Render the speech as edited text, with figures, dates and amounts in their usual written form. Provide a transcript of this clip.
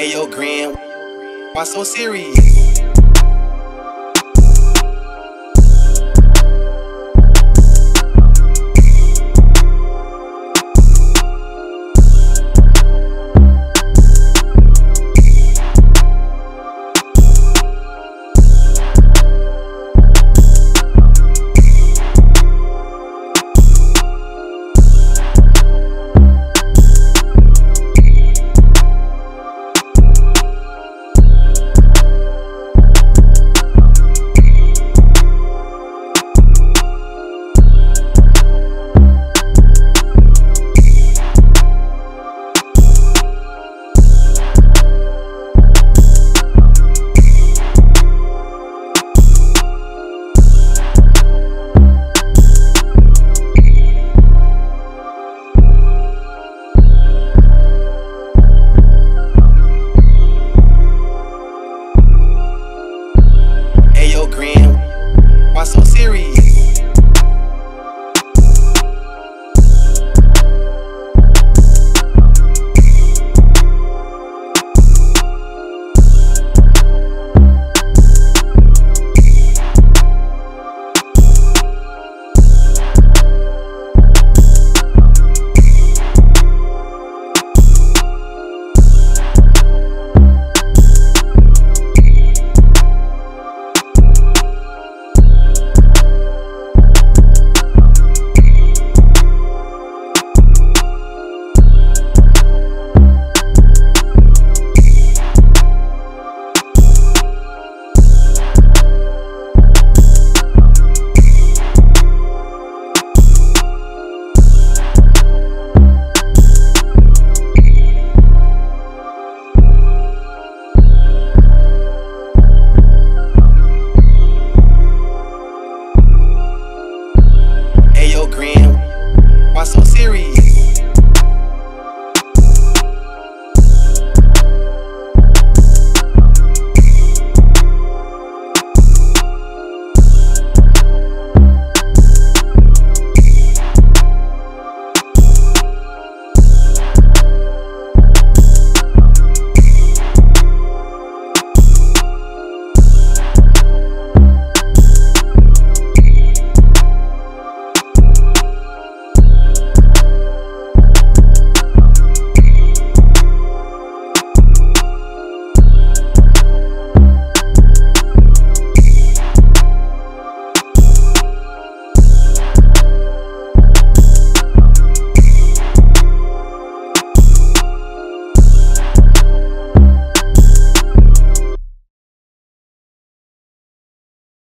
Ayo, Grin, why so serious?